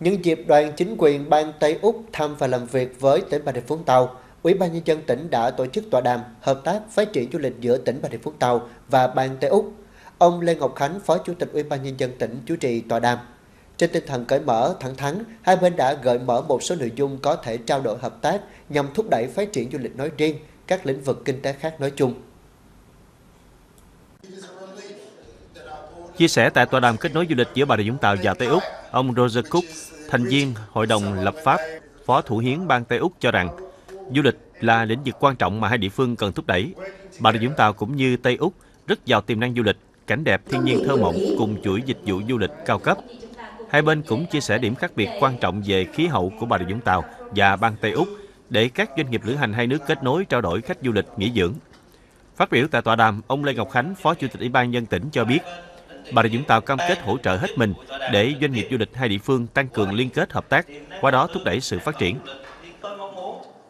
Nhân dịp đoàn chính quyền bang Tây Úc thăm và làm việc với tỉnh Bà Rịa Vũng Tàu, Ủy ban Nhân dân tỉnh đã tổ chức tọa đàm hợp tác phát triển du lịch giữa tỉnh Bà Rịa Vũng Tàu và bang Tây Úc. Ông Lê Ngọc Khánh, Phó Chủ tịch Ủy ban Nhân dân tỉnh chủ trì tọa đàm. Trên tinh thần cởi mở, thẳng thắn, hai bên đã gợi mở một số nội dung có thể trao đổi hợp tác nhằm thúc đẩy phát triển du lịch nói riêng, các lĩnh vực kinh tế khác nói chung. Chia sẻ tại tọa đàm kết nối du lịch giữa Bà Rịa Vũng Tàu và Tây Úc, ông Roger Cook, thành viên Hội đồng lập pháp, Phó Thủ hiến bang Tây Úc cho rằng du lịch là lĩnh vực quan trọng mà hai địa phương cần thúc đẩy. Bà Rịa Vũng Tàu cũng như Tây Úc rất giàu tiềm năng du lịch, cảnh đẹp thiên nhiên thơ mộng cùng chuỗi dịch vụ du lịch cao cấp. Hai bên cũng chia sẻ điểm khác biệt quan trọng về khí hậu của Bà Rịa Vũng Tàu và bang Tây Úc để các doanh nghiệp lữ hành hai nước kết nối trao đổi khách du lịch nghỉ dưỡng. Phát biểu tại tọa đàm, ông Lê Ngọc Khánh, Phó Chủ tịch Ủy ban nhân dân tỉnh cho biết, Bà Rịa Vũng Tàu cam kết hỗ trợ hết mình để doanh nghiệp du lịch hai địa phương tăng cường liên kết hợp tác, qua đó thúc đẩy sự phát triển.